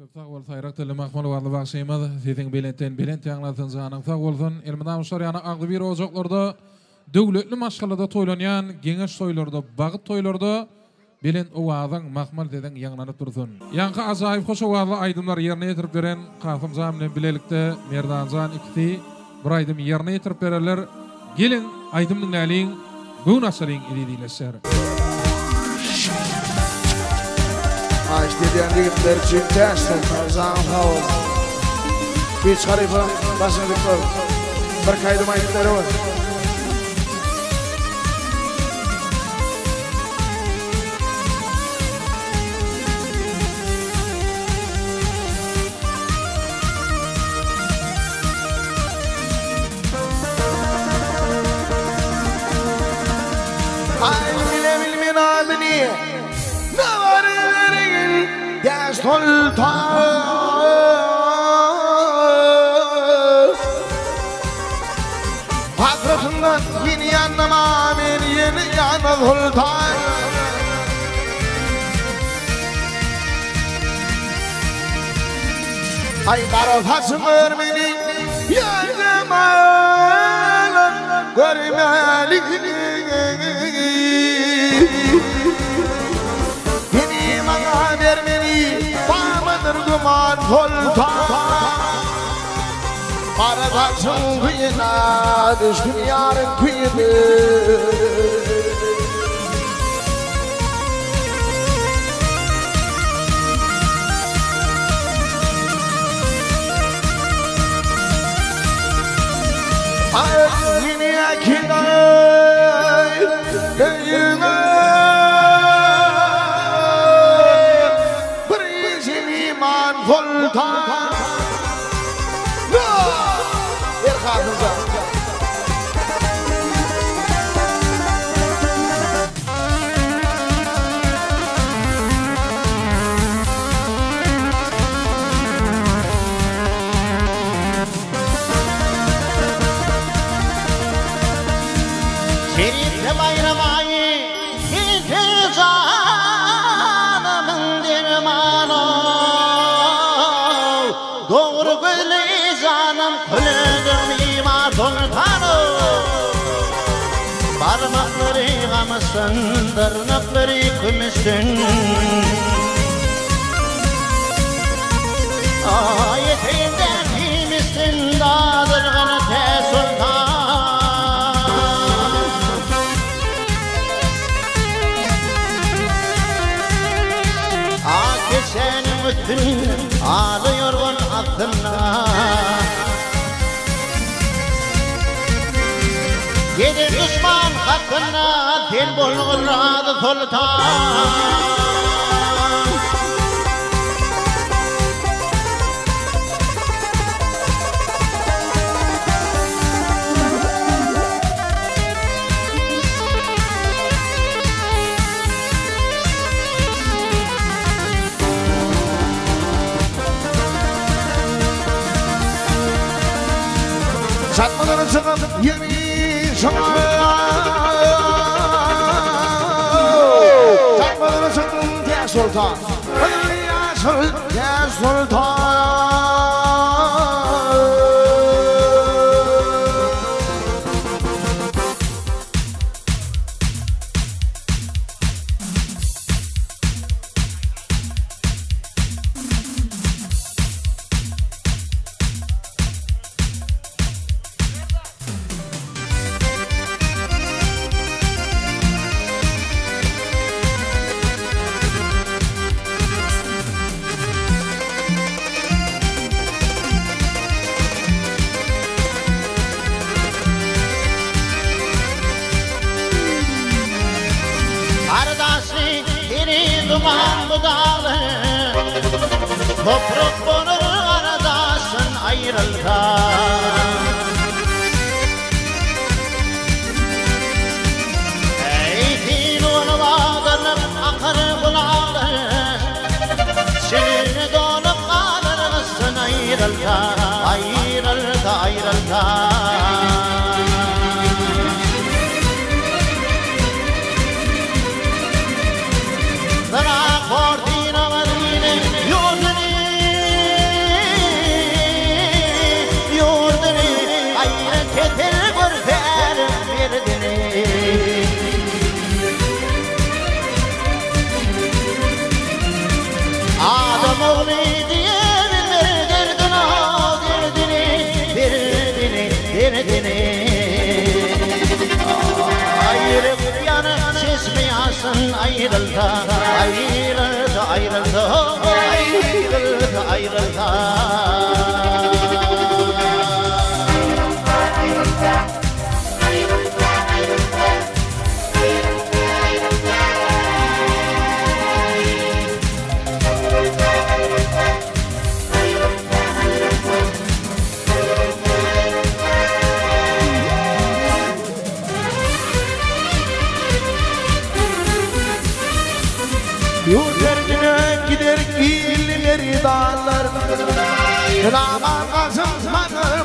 كبتغول ثيركت اللي مخمول وارد باقسيمد ثيثين بيلنتين بيلنتين أغلثن زانن ثغولثن المدام شريانا أغض بير وزقلردا دولتلü maşgalada toylanyan geňeş toýlarda, bagyt toýlarda bilen owazyň magmal deden ýanglanyp dursun. Ýangy ajaýyp hoş owazly aýdymlar ýerine ýetirip beren Qasymjan bilen bilelikde Merdanjan ikisi bir aýdym ýerine ýetirip bererler. Gelin aýdymyň näliň bu nasaryň edidileşer. Aýdyňyň ýigitler üçin täşden Qasymjan hawa. Bir Khalifa başyny tutýar. Bir kaýdym aýdylar bar. Sultan Hazretinden yeni yanıma beni yeni yanı Sultan Ay barafasım örmeni yanıma görmelik yeni bana vermeni Durduman Sultan Aradasın kıyına düştüm yarın kıyıdı Ay yine akıday köyüme Sultan Ver Qasımjan Şerifli bayram ayı Bizi canımın dermanı Doğru gülü canım Kulüdüm ima sultanım Parmakları gamısın Tırnakları kümüşsün Ayetinde kimsin Dadırgın te sultan Aki senin üttün Ağlı yorgun aklımla Yedi düşman hakkına Dil bulur adı sultan Satmadan çıkan yeni şama Satmadan çıkan ya sultan Ya sultan Duman bu dağlı Toprak bunur aradasın ayrıldan Eğitin onu bağlanıp akar kulağlı Şirin donup kalırmışsın ayrıldan Ayrıldan ayrıldan Dara kortina madine yodini Rama Kasım Sanır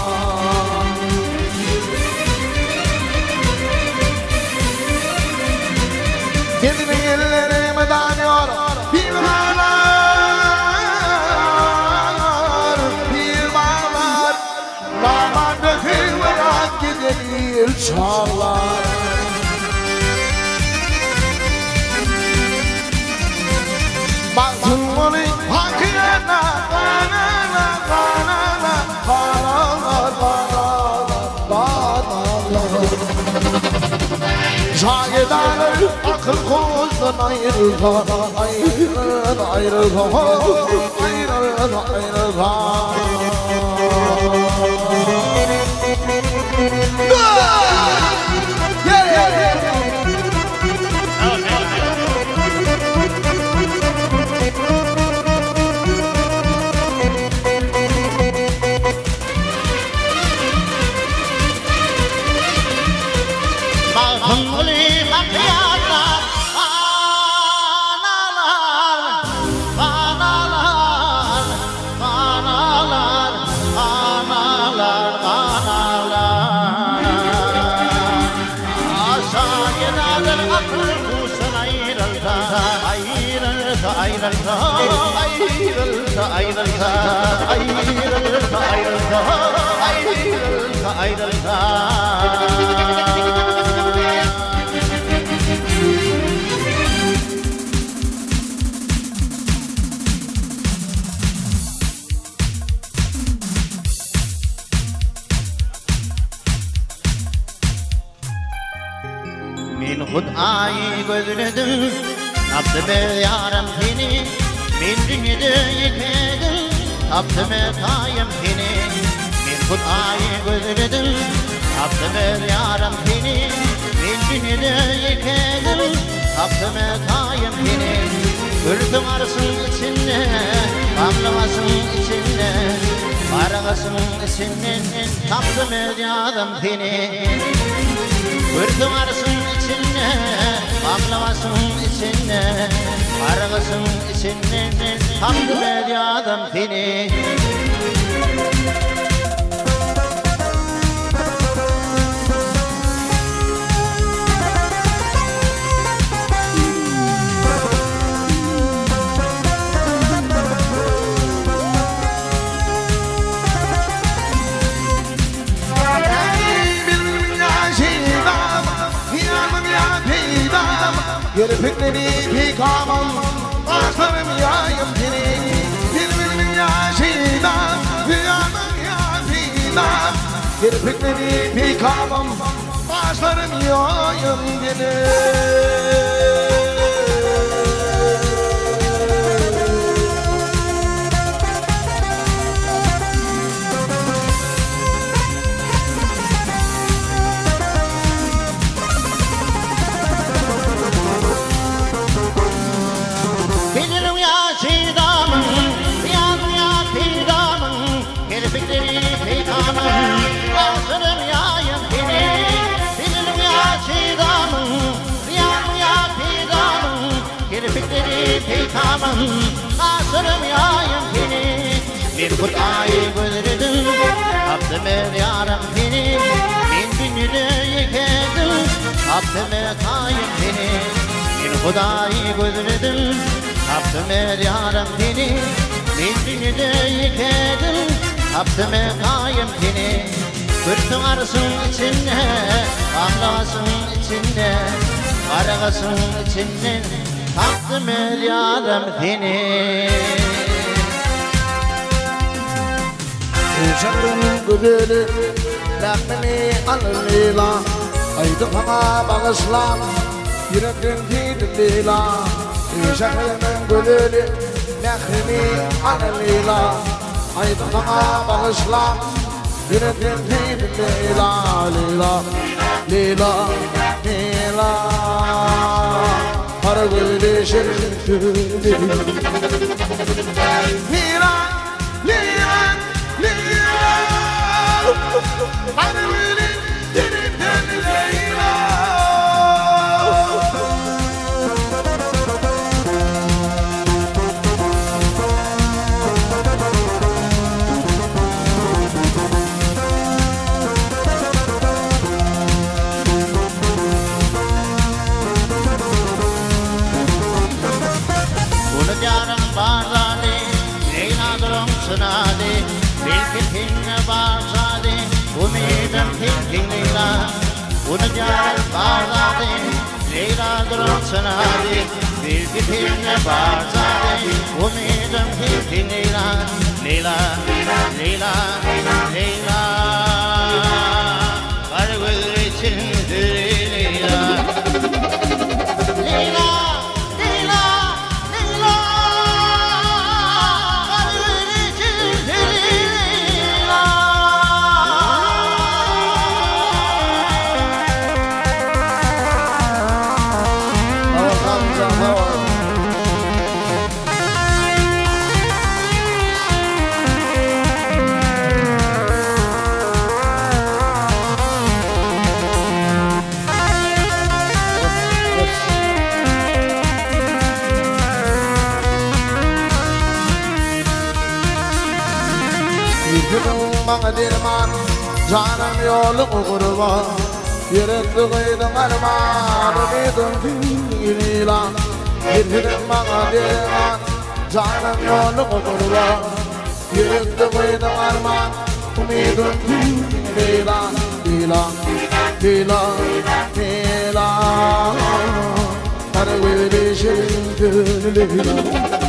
Gidimi ellerimi danıyor çalar Bazımını hakiyana Danana danana Danalar danalar danalar Şahidanlar akıl kozdan ayrılar Ayrılar ayrılar Ayrılar ayrılar Min hudayı gözledim, Rabbime yarım seni Min dünyada yıkadım, Rabbime tayım seni Min hudayı gözledim, Rabbime yarım seni Min dünyada yıkadım, Rabbime tayım seni Hürdü varsın içinde, gamlı varsın içinde Vargasın içinde, Rabbime yarım seni Hürdü varsın içinde, gamlı varsın içinde Arğısın içinden takdim ediyordum seni Kirpikleri yıkamam, aslanım yayım seni Kirpiklerim yaşından, rüyanın yaşından Kirpikleri yıkamam, aslanım yayım seni Tamam, asırım yayım seni Bir kutayı gözledim, Rabbime yarım seni Bin dünyada yıkadım, Rabbime tayım seni Bir kutayı gözledim, Rabbime yarım seni Bin dünyada yıkadım, Rabbime tayım seni ليلى ليلى ليلى ليلى حرب البشر ليلى ليلى ليلى حرب البشر ليلى جانم يولق غربا يرد غيد غربا ربيد في ليلا يرد مغاديرا جانم يولق غربا يرد غيد غربا أميد في ليلا ليلا ليلا ليلا تروي بشيء ليلا